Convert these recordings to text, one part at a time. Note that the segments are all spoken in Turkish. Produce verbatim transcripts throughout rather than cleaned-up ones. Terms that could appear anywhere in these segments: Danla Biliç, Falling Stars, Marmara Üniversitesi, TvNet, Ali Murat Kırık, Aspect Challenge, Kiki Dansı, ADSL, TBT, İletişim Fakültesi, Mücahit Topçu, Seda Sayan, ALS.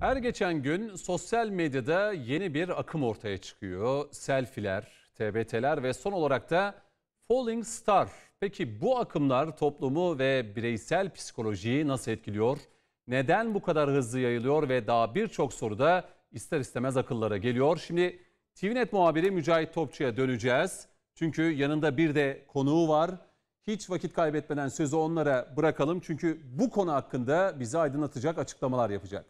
Her geçen gün sosyal medyada yeni bir akım ortaya çıkıyor. Selfiler, T B T'ler ve son olarak da Falling Star. Peki bu akımlar toplumu ve bireysel psikolojiyi nasıl etkiliyor? Neden bu kadar hızlı yayılıyor ve daha birçok soru da ister istemez akıllara geliyor? Şimdi TvNet muhabiri Mücahit Topçu'ya döneceğiz. Çünkü yanında bir de konuğu var. Hiç vakit kaybetmeden sözü onlara bırakalım. Çünkü bu konu hakkında bizi aydınlatacak açıklamalar yapacak.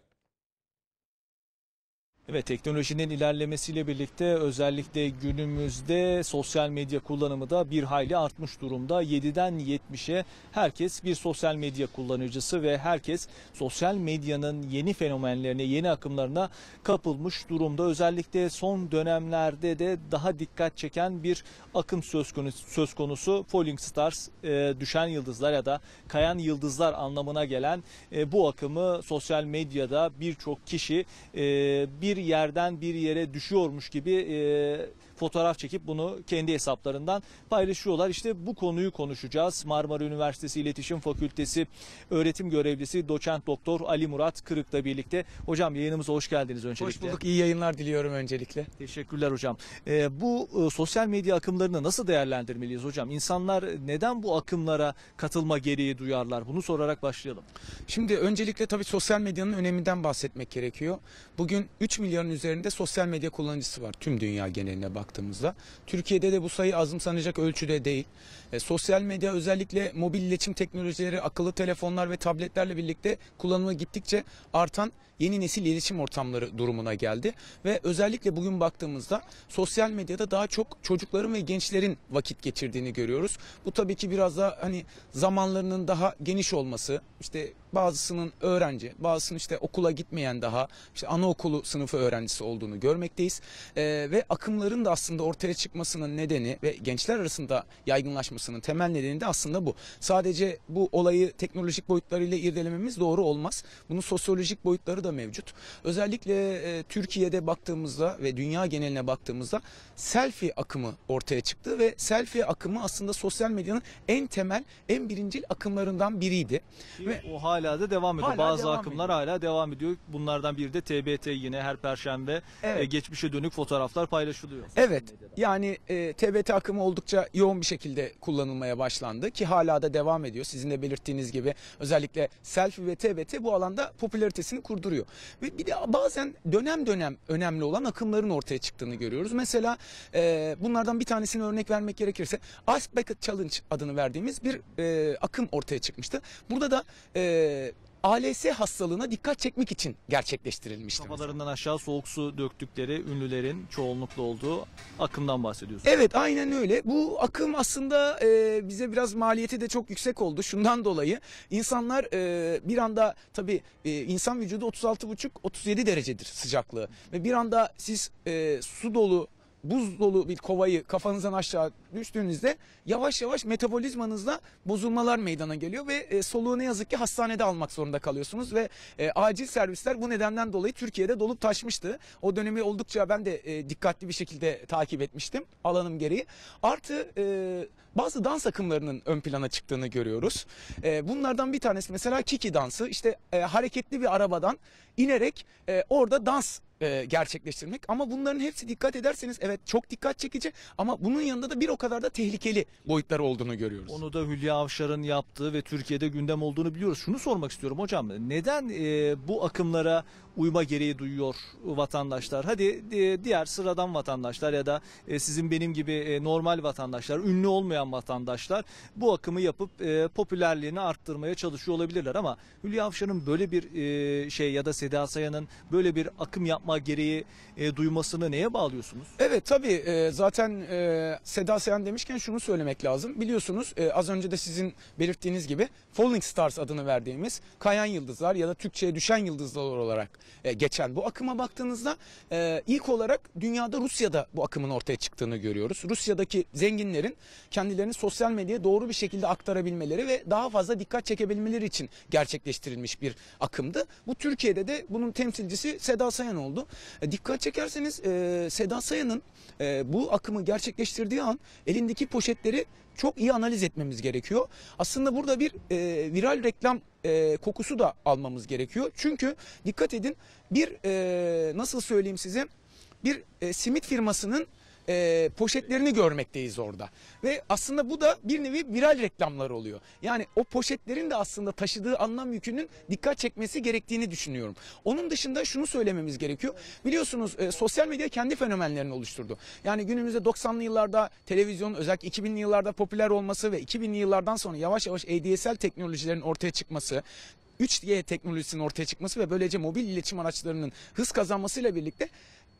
Evet, teknolojinin ilerlemesiyle birlikte özellikle günümüzde sosyal medya kullanımı da bir hayli artmış durumda. yediden yetmişe herkes bir sosyal medya kullanıcısı ve herkes sosyal medyanın yeni fenomenlerine, yeni akımlarına kapılmış durumda. Özellikle son dönemlerde de daha dikkat çeken bir akım söz konusu, söz konusu Falling Stars, e, düşen yıldızlar ya da kayan yıldızlar anlamına gelen e, bu akımı sosyal medyada birçok kişi e, bir yerden bir yere düşüyormuş gibi e, fotoğraf çekip bunu kendi hesaplarından paylaşıyorlar. İşte bu konuyu konuşacağız. Marmara Üniversitesi İletişim Fakültesi öğretim görevlisi doçent doktor Ali Murat Kırık'la birlikte. Hocam, yayınımıza hoş geldiniz öncelikle. Hoş bulduk. İyi yayınlar diliyorum öncelikle. Teşekkürler hocam. E, bu e, sosyal medya akımlarını nasıl değerlendirmeliyiz hocam? İnsanlar neden bu akımlara katılma gereği duyarlar? Bunu sorarak başlayalım. Şimdi öncelikle tabii sosyal medyanın öneminden bahsetmek gerekiyor. Bugün üç milyonun üzerinde sosyal medya kullanıcısı var tüm dünya geneline baktığımızda. Türkiye'de de bu sayı azımsanacak ölçüde değil. E, sosyal medya özellikle mobil iletişim teknolojileri, akıllı telefonlar ve tabletlerle birlikte kullanıma gittikçe artan yeni nesil iletişim ortamları durumuna geldi. Ve özellikle bugün baktığımızda sosyal medyada daha çok çocukların ve gençlerin vakit geçirdiğini görüyoruz. Bu tabii ki biraz da hani zamanlarının daha geniş olması, işte bazısının öğrenci, bazısının işte okula gitmeyen daha işte anaokulu sınıfı öğrencisi olduğunu görmekteyiz. Ee, ve akımların da aslında ortaya çıkmasının nedeni ve gençler arasında yaygınlaşmasının temel nedeni de aslında bu. Sadece bu olayı teknolojik boyutlarıyla irdelememiz doğru olmaz. Bunun sosyolojik boyutları da mevcut. Özellikle e, Türkiye'de baktığımızda ve dünya geneline baktığımızda selfie akımı ortaya çıktı ve selfie akımı aslında sosyal medyanın en temel, en birincil akımlarından biriydi. Ve o hala da devam ediyor. Hala Bazı devam akımlar ediyor. hala devam ediyor. Bunlardan biri de T B T. Yine her perşembe evet. geçmişe dönük fotoğraflar paylaşılıyor. Evet, yani e, T B T akımı oldukça yoğun bir şekilde kullanılmaya başlandı ki hala da devam ediyor. Sizin de belirttiğiniz gibi özellikle selfie ve T B T bu alanda popülaritesini kurduruyor. Ve bir de bazen dönem dönem önemli olan akımların ortaya çıktığını görüyoruz. Mesela e, bunlardan bir tanesini örnek vermek gerekirse Aspect Challenge adını verdiğimiz bir e, akım ortaya çıkmıştı. Burada da e, A L S hastalığına dikkat çekmek için gerçekleştirilmişti. Kafalarından aşağı soğuk su döktükleri ünlülerin çoğunlukla olduğu akımdan bahsediyorsunuz. Evet, aynen öyle. Bu akım aslında e, bize biraz maliyeti de çok yüksek oldu. Şundan dolayı insanlar e, bir anda tabii e, insan vücudu otuz altı buçuk otuz yedi derecedir sıcaklığı. Ve bir anda siz e, su dolu, buz dolu bir kovayı kafanızdan aşağı düştüğünüzde yavaş yavaş metabolizmanızda bozulmalar meydana geliyor ve e, soluğu ne yazık ki hastanede almak zorunda kalıyorsunuz ve e, acil servisler bu nedenden dolayı Türkiye'de dolup taşmıştı. O dönemi oldukça ben de e, dikkatli bir şekilde takip etmiştim alanım gereği. Artı e, bazı dans akımlarının ön plana çıktığını görüyoruz. E, bunlardan bir tanesi mesela Kiki Dansı. İşte e, hareketli bir arabadan inerek e, orada dans gerçekleştirmek, ama bunların hepsi dikkat ederseniz evet çok dikkat çekici ama bunun yanında da bir o kadar da tehlikeli boyutları olduğunu görüyoruz. Onu da Hülya Avşar'ın yaptığı ve Türkiye'de gündem olduğunu biliyoruz. Şunu sormak istiyorum hocam, neden e, bu akımlara uyma gereği duyuyor vatandaşlar? Hadi e, diğer sıradan vatandaşlar ya da e, sizin benim gibi e, normal vatandaşlar, ünlü olmayan vatandaşlar bu akımı yapıp e, popülerliğini arttırmaya çalışıyor olabilirler, ama Hülya Avşar'ın böyle bir e, şey ya da Seda Sayan'ın böyle bir akım yapma gereği e, duymasını neye bağlıyorsunuz? Evet, tabii e, zaten e, Seda Sayan demişken şunu söylemek lazım. Biliyorsunuz e, az önce de sizin belirttiğiniz gibi Falling Stars adını verdiğimiz kayan yıldızlar ya da Türkçe'ye düşen yıldızlar olarak e, geçen bu akıma baktığınızda e, ilk olarak dünyada Rusya'da bu akımın ortaya çıktığını görüyoruz. Rusya'daki zenginlerin kendilerini sosyal medyaya doğru bir şekilde aktarabilmeleri ve daha fazla dikkat çekebilmeleri için gerçekleştirilmiş bir akımdı. Bu Türkiye'de de bunun temsilcisi Seda Sayan oldu. Dikkat çekerseniz e, Seda Sayan'ın e, bu akımı gerçekleştirdiği an elindeki poşetleri çok iyi analiz etmemiz gerekiyor. Aslında burada bir e, viral reklam e, kokusu da almamız gerekiyor. Çünkü dikkat edin, bir e, nasıl söyleyeyim size, bir e, simit firmasının E, poşetlerini görmekteyiz orada. Ve aslında bu da bir nevi viral reklamlar oluyor. Yani o poşetlerin de aslında taşıdığı anlam yükünün dikkat çekmesi gerektiğini düşünüyorum. Onun dışında şunu söylememiz gerekiyor. Biliyorsunuz e, sosyal medya kendi fenomenlerini oluşturdu. Yani günümüzde doksanlı yıllarda televizyonun özellikle iki binli yıllarda popüler olması ve iki binli yıllardan sonra yavaş yavaş A D S L teknolojilerin ortaya çıkması, üç G teknolojisinin ortaya çıkması ve böylece mobil iletişim araçlarının hız kazanmasıyla birlikte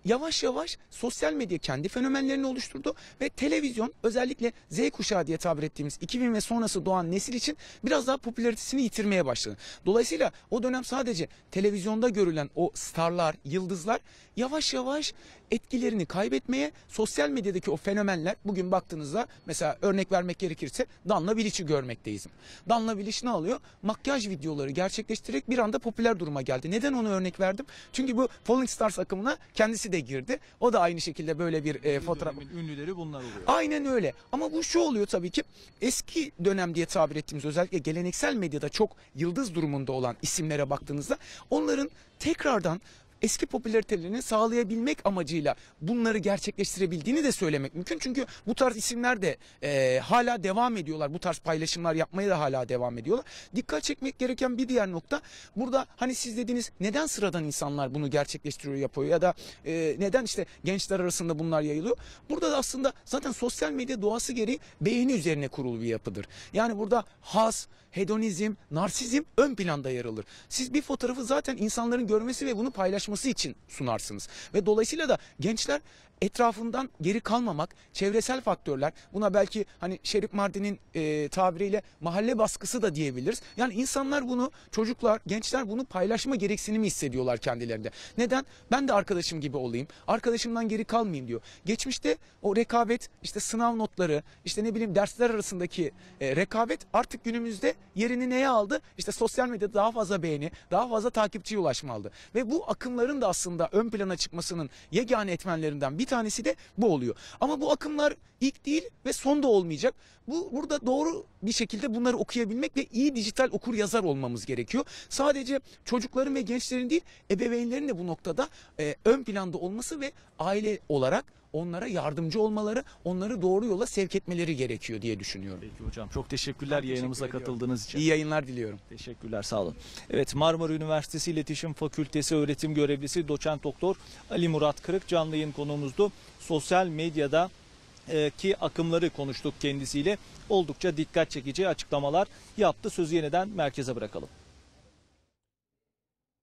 yavaş yavaş sosyal medya kendi fenomenlerini oluşturdu ve televizyon özellikle Z kuşağı diye tabir ettiğimiz iki bin ve sonrası doğan nesil için biraz daha popülaritesini yitirmeye başladı. Dolayısıyla o dönem sadece televizyonda görülen o starlar, yıldızlar yavaş yavaş etkilerini kaybetmeye, sosyal medyadaki o fenomenler, bugün baktığınızda mesela örnek vermek gerekirse Danla Biliç'i görmekteyiz. Danla Biliç ne alıyor? Makyaj videoları gerçekleştirerek bir anda popüler duruma geldi. Neden onu örnek verdim? Çünkü bu Falling Stars akımına kendisi de girdi. O da aynı şekilde böyle bir e, fotoğraf. Ünlüleri bunlar oluyor. Aynen öyle. Ama bu şu oluyor tabii ki, eski dönem diye tabir ettiğimiz özellikle geleneksel medyada çok yıldız durumunda olan isimlere baktığınızda onların tekrardan eski popülaritelerini sağlayabilmek amacıyla bunları gerçekleştirebildiğini de söylemek mümkün. Çünkü bu tarz isimler de e, hala devam ediyorlar. Bu tarz paylaşımlar yapmaya da hala devam ediyorlar. Dikkat çekmek gereken bir diğer nokta, burada hani siz dediğiniz neden sıradan insanlar bunu gerçekleştiriyor, yapıyor ya da e, neden işte gençler arasında bunlar yayılıyor. Burada da aslında zaten sosyal medya doğası gereği beğeni üzerine kurulu bir yapıdır. Yani burada has, hedonizm, narsizm ön planda yer alır. Siz bir fotoğrafı zaten insanların görmesi ve bunu paylaşması için sunarsınız. Ve dolayısıyla da gençler etrafından geri kalmamak, çevresel faktörler, buna belki hani Şerif Mardin'in e, tabiriyle mahalle baskısı da diyebiliriz. Yani insanlar bunu, çocuklar, gençler bunu paylaşma gereksinimi hissediyorlar kendilerinde. Neden? Ben de arkadaşım gibi olayım, arkadaşımdan geri kalmayayım diyor. Geçmişte o rekabet, işte sınav notları, işte ne bileyim dersler arasındaki e, rekabet artık günümüzde yerini neye aldı? İşte sosyal medyada daha fazla beğeni, daha fazla takipçiye ulaşma aldı. Ve bu akımların da aslında ön plana çıkmasının yegane etmenlerinden bir tanesi de bu oluyor. Ama bu akımlar ilk değil ve son da olmayacak. Bu, burada doğru bir şekilde bunları okuyabilmek ve iyi dijital okur yazar olmamız gerekiyor. Sadece çocukların ve gençlerin değil, ebeveynlerin de bu noktada e, ön planda olması ve aile olarak onlara yardımcı olmaları, onları doğru yola sevk etmeleri gerekiyor diye düşünüyorum. Peki hocam, çok teşekkürler, teşekkür yayınımıza ediyorum. Katıldığınız için. İyi yayınlar diliyorum. Teşekkürler, sağ olun. Evet, Marmara Üniversitesi İletişim Fakültesi öğretim görevlisi Doçent Doktor Ali Murat Kırık canlı yayın konuğumuzdu. Sosyal medyada ki akımları konuştuk kendisiyle. Oldukça dikkat çekici açıklamalar yaptı. Sözü yeniden merkeze bırakalım.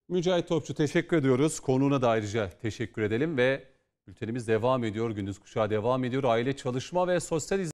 Mücahit Topçu, teşekkür ediyoruz. Konuğuna da ayrıca teşekkür edelim ve bültenimiz devam ediyor. Gündüz Kuşağı devam ediyor. Aile, Çalışma ve Sosyal İzlediğiniz